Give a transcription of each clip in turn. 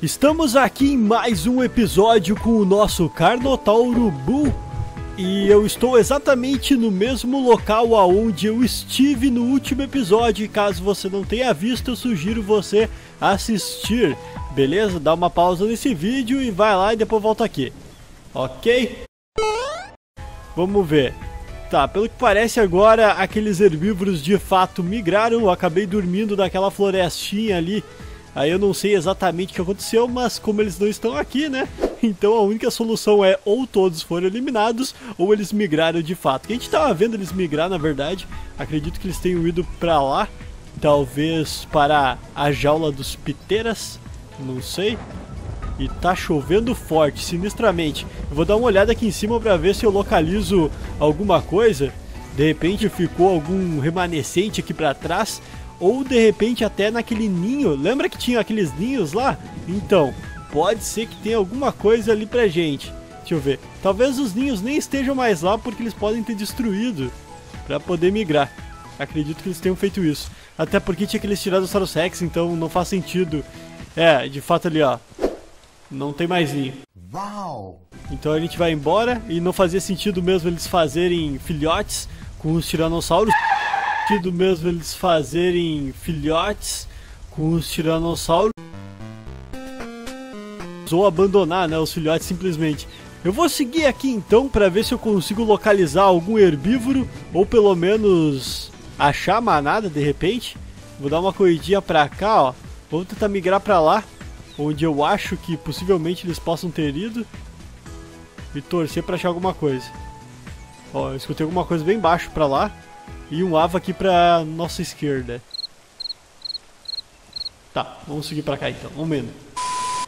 Estamos aqui em mais um episódio com o nosso Carnotauro Bull. E eu estou exatamente no mesmo local aonde eu estive no último episódio. E caso você não tenha visto, eu sugiro você assistir. Beleza? Dá uma pausa nesse vídeo e vai lá e depois volta aqui. Ok? Vamos ver. Tá, pelo que parece agora aqueles herbívoros de fato migraram. Eu acabei dormindo naquela florestinha ali. Aí eu não sei exatamente o que aconteceu, mas como eles não estão aqui, né? Então a única solução é ou todos foram eliminados ou eles migraram de fato. A gente estava vendo eles migrar, na verdade. Acredito que eles tenham ido para lá. Talvez para a jaula dos piteiras. Não sei. E tá chovendo forte, sinistramente. Eu vou dar uma olhada aqui em cima para ver se eu localizo alguma coisa. De repente ficou algum remanescente aqui para trás. Ou de repente até naquele ninho. Lembra que tinha aqueles ninhos lá? Então, pode ser que tenha alguma coisa ali pra gente. Deixa eu ver. Talvez os ninhos nem estejam mais lá porque eles podem ter destruído pra poder migrar. Acredito que eles tenham feito isso. Até porque tinha aqueles Tiranossauro Rex, então não faz sentido. É, de fato ali ó, não tem mais ninho. Uau! Então a gente vai embora e não fazia sentido mesmo eles fazerem filhotes com os tiranossauros. Ou abandonar, né, os filhotes simplesmente. Eu vou seguir aqui então para ver se eu consigo localizar algum herbívoro ou pelo menos achar a manada de repente. Vou dar uma corridinha para cá, ó. Vou tentar migrar para lá, onde eu acho que possivelmente eles possam ter ido e torcer para achar alguma coisa. Ó, eu escutei alguma coisa bem baixo para lá. E um avo aqui pra nossa esquerda. Tá, vamos seguir pra cá então, vamos vendo.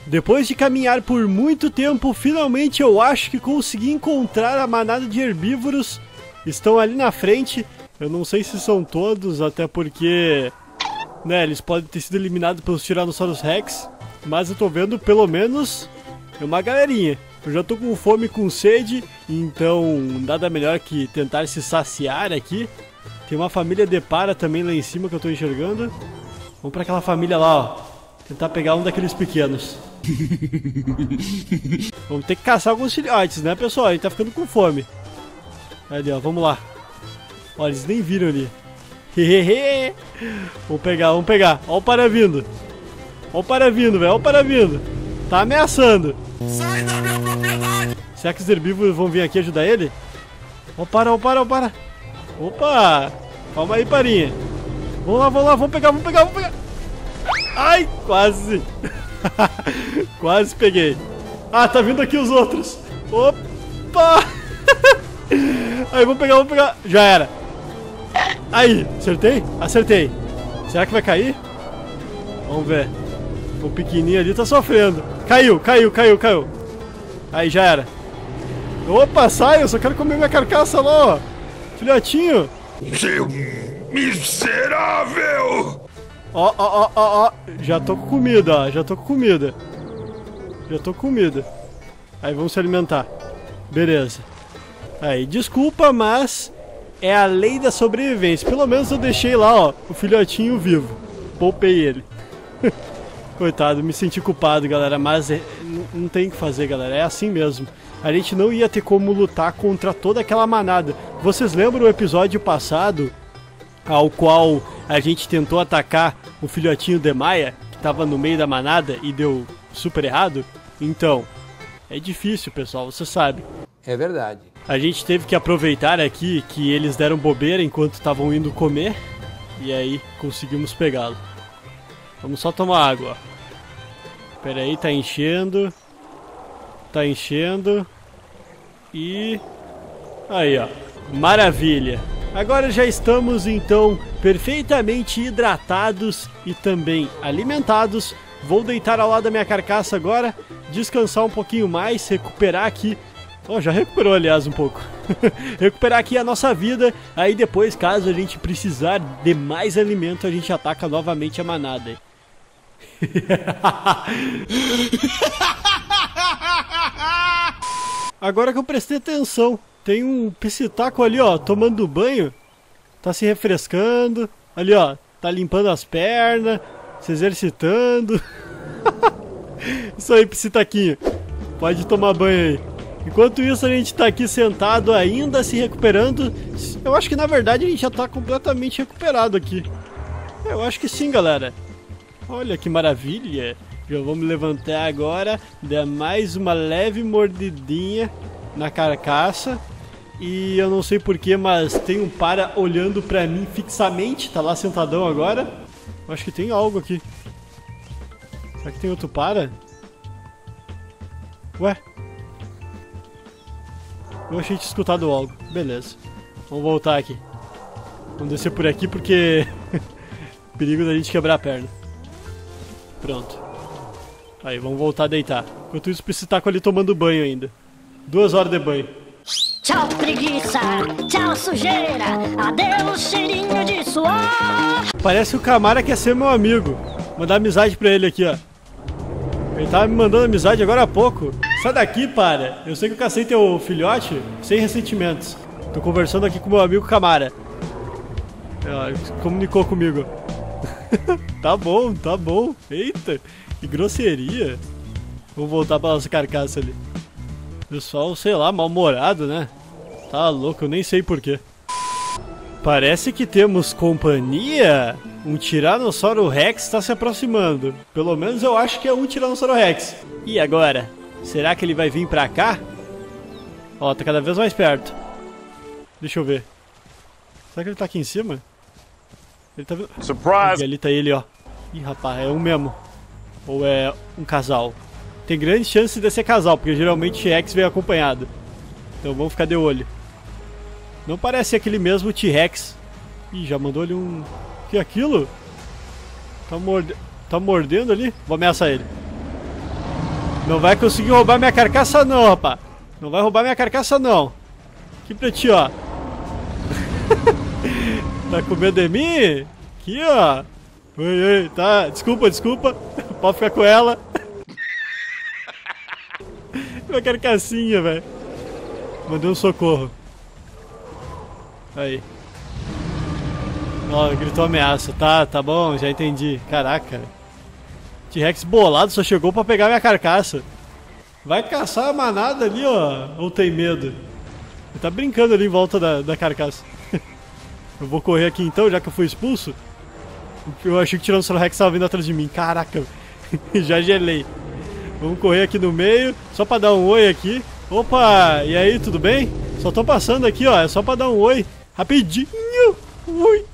Depois de caminhar por muito tempo, finalmente eu acho que consegui encontrar a manada de herbívoros. Estão ali na frente. Eu não sei se são todos, até porque, né, eles podem ter sido eliminados pelos Tiranossauros Rex. Mas eu tô vendo pelo menos uma galerinha. Eu já tô com fome e com sede, então nada melhor que tentar se saciar aqui. Tem uma família de para também lá em cima que eu tô enxergando. Vamos pra aquela família lá, ó. Tentar pegar um daqueles pequenos. Vamos ter que caçar alguns filhotes, né, pessoal? A gente tá ficando com fome. Ali, ó, vamos lá. Ó, eles nem viram ali. Hehehe. Vamos pegar, vamos pegar. Ó o para vindo. Ó o para vindo, velho, ó o para vindo. Tá ameaçando. Sai da minha propriedade! Será que os herbívoros vão vir aqui ajudar ele? Ó, para, ó, para, ó, para. Opa! Calma aí, parinha. Vamos lá, vamos lá, vamos pegar, vamos pegar, vamos pegar. Ai, quase. Quase peguei. Ah, tá vindo aqui os outros. Opa! Aí, vamos pegar, vamos pegar. Já era. Aí, acertei? Acertei. Será que vai cair? Vamos ver. O pequenininho ali tá sofrendo. Caiu, caiu, caiu, caiu. Aí, já era. Opa, sai, eu só quero comer minha carcaça lá, ó. Filhotinho! Seu miserável! Ó, ó, ó, ó, ó! Já tô com comida, ó. Já tô com comida. Já tô com comida. Aí vamos se alimentar. Beleza. Aí, desculpa, mas é a lei da sobrevivência. Pelo menos eu deixei lá, ó, o filhotinho vivo. Poupei ele. Coitado, me senti culpado, galera. Mas não tem o que fazer, galera. É assim mesmo. A gente não ia ter como lutar contra toda aquela manada. Vocês lembram o episódio passado, ao qual a gente tentou atacar o filhotinho de Maia, que estava no meio da manada e deu super errado? Então, é difícil, pessoal, você sabe. É verdade. A gente teve que aproveitar aqui que eles deram bobeira enquanto estavam indo comer, e aí conseguimos pegá-lo. Vamos só tomar água. Pera aí, tá enchendo. Tá enchendo. E... aí, ó. Maravilha! Agora já estamos então perfeitamente hidratados e também alimentados. Vou deitar ao lado da minha carcaça agora, descansar um pouquinho mais, recuperar aqui. Oh, já recuperou aliás um pouco. Recuperar aqui a nossa vida. Aí depois, caso a gente precisar de mais alimento, a gente ataca novamente a manada. Agora que eu prestei atenção, tem um psitaco ali, ó, tomando banho. Tá se refrescando. Ali, ó, tá limpando as pernas, se exercitando. Isso aí, Psitaquinho. Pode tomar banho aí. Enquanto isso, a gente tá aqui sentado ainda, se recuperando. Eu acho que, na verdade, a gente já tá completamente recuperado aqui. Eu acho que sim, galera. Olha que maravilha. Já vamos levantar agora, dar mais uma leve mordidinha na carcaça. E eu não sei porquê, mas tem um para olhando pra mim fixamente. Tá lá sentadão agora. Eu acho que tem algo aqui. Será que tem outro para? Ué? Eu achei que tinha escutado algo. Beleza. Vamos voltar aqui. Vamos descer por aqui porque... perigo da gente quebrar a perna. Pronto. Aí, vamos voltar a deitar. Enquanto isso, preciso estar com ele tomando banho ainda. 2 horas de banho. Tchau, preguiça. Tchau, sujeira. Adeus, cheirinho de suor. Parece que o Camara quer ser meu amigo. Mandar amizade pra ele aqui, ó. Ele tava me mandando amizade agora há pouco. Sai daqui, para. Eu sei que eu cacei teu filhote sem ressentimentos. Tô conversando aqui com meu amigo Camara. Ele comunicou comigo. Tá bom, tá bom. Eita, que grosseria. Vou voltar pra nossa carcaça ali. Pessoal, sei lá, mal-humorado, né? Tá louco, eu nem sei porquê. Parece que temos companhia. Um Tiranossauro Rex está se aproximando. Pelo menos eu acho que é um Tiranossauro Rex. E agora? Será que ele vai vir pra cá? Ó, tá cada vez mais perto. Deixa eu ver. Será que ele tá aqui em cima? Ele tá vindo. Surprise! Ali tá ele, ó. Ih, rapaz, é um mesmo. Ou é um casal? Tem grande chance de ser casal, porque geralmente T-Rex vem acompanhado. Então vamos ficar de olho. Não parece aquele mesmo T-Rex. Ih, já mandou ali um... que é aquilo? Tá mordendo ali? Vou ameaçar ele. Não vai conseguir roubar minha carcaça não, rapaz. Não vai roubar minha carcaça não. Aqui pra ti, ó. Tá com medo de mim? Aqui, ó. Oi, oi, tá. Desculpa, desculpa. Pode ficar com ela. Minha carcacinha, velho. Mandei um socorro. Aí. Ó, gritou ameaça. Tá, tá bom, já entendi. Caraca. T-Rex bolado só chegou pra pegar minha carcaça. Vai caçar a manada ali, ó. Ou tem medo? Ele tá brincando ali em volta da carcaça. Eu vou correr aqui então, já que eu fui expulso. Eu achei que o Tiranossauro Rex tava vindo atrás de mim. Caraca, já gelei. Vamos correr aqui no meio, só pra dar um oi aqui. Opa, e aí, tudo bem? Só tô passando aqui, ó, é só pra dar um oi. Rapidinho. Oi.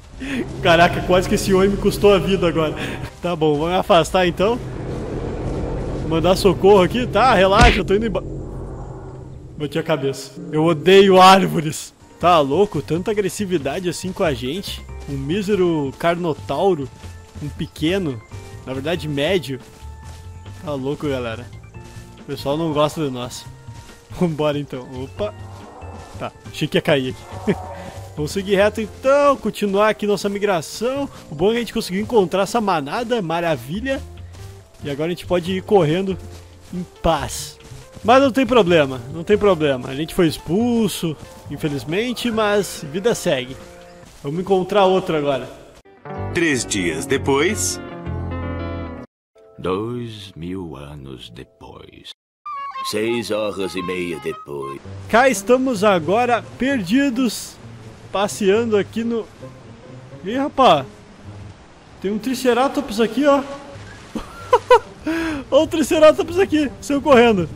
Caraca, quase que esse oi me custou a vida agora. Tá bom, vamos afastar então. Mandar socorro aqui. Tá, relaxa, eu tô indo embora. Bati a cabeça. Eu odeio árvores. Tá louco, tanta agressividade assim com a gente. Um mísero carnotauro. Um pequeno. Na verdade, médio. Tá louco, galera. O pessoal não gosta de nós. Vambora então. Opa. Tá, achei que ia cair aqui. Vamos seguir reto então, continuar aqui nossa migração. O bom é que a gente conseguiu encontrar essa manada, maravilha. E agora a gente pode ir correndo em paz. Mas não tem problema, não tem problema. A gente foi expulso, infelizmente, mas vida segue. Vamos encontrar outro agora. 3 dias depois... 2000 anos depois... 6h30 depois... Cá estamos agora perdidos... passeando aqui no... Ih, rapaz! Tem um Triceratops aqui, ó! Olha o Triceratops aqui! Saiu correndo!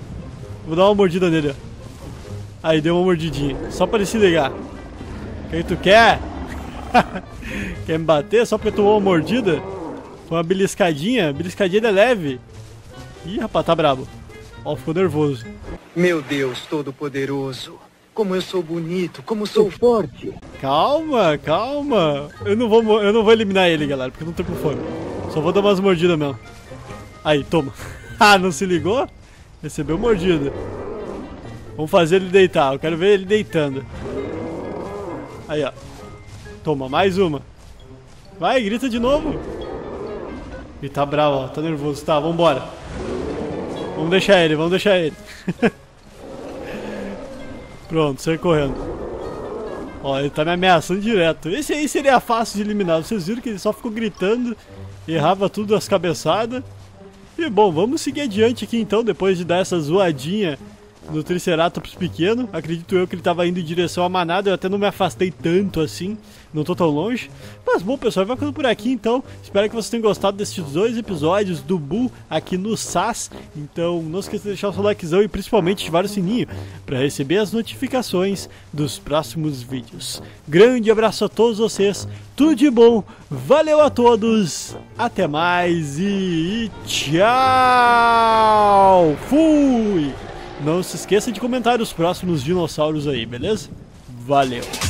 Vou dar uma mordida nele, ó! Aí, deu uma mordidinha! Só pra ele se ligar! Quem tu quer? Quer me bater só porque tomou uma mordida? Foi uma beliscadinha! Beliscadinha é leve! Ih, rapaz, tá brabo! Ó, ficou nervoso! Meu Deus Todo-Poderoso! Como eu sou bonito, como eu sou forte. Calma, calma. Eu não vou eliminar ele, galera, porque eu não tô com fome. Só vou dar umas mordidas mesmo. Aí, toma. Ah, não se ligou? Recebeu mordida. Vamos fazer ele deitar. Eu quero ver ele deitando. Aí, ó. Toma, mais uma. Vai, grita de novo. E tá bravo, ó. Tá nervoso. Tá, vambora. Vamos deixar ele, vamos deixar ele. Pronto, saí correndo. Ó, ele tá me ameaçando direto. Esse aí seria fácil de eliminar. Vocês viram que ele só ficou gritando, errava tudo as cabeçadas. E bom, vamos seguir adiante aqui então, depois de dar essa zoadinha no Triceratops pequeno. Acredito eu que ele estava indo em direção à manada, eu até não me afastei tanto assim, não tô tão longe. Mas bom pessoal, vai ficando por aqui então. Espero que vocês tenham gostado desses dois episódios do Bull aqui no SAS. Então não esqueça de deixar o seu likezão e principalmente ativar o sininho para receber as notificações dos próximos vídeos. Grande abraço a todos vocês, tudo de bom, valeu a todos, até mais e tchau! Fui! Não se esqueça de comentar os próximos dinossauros aí, beleza? Valeu!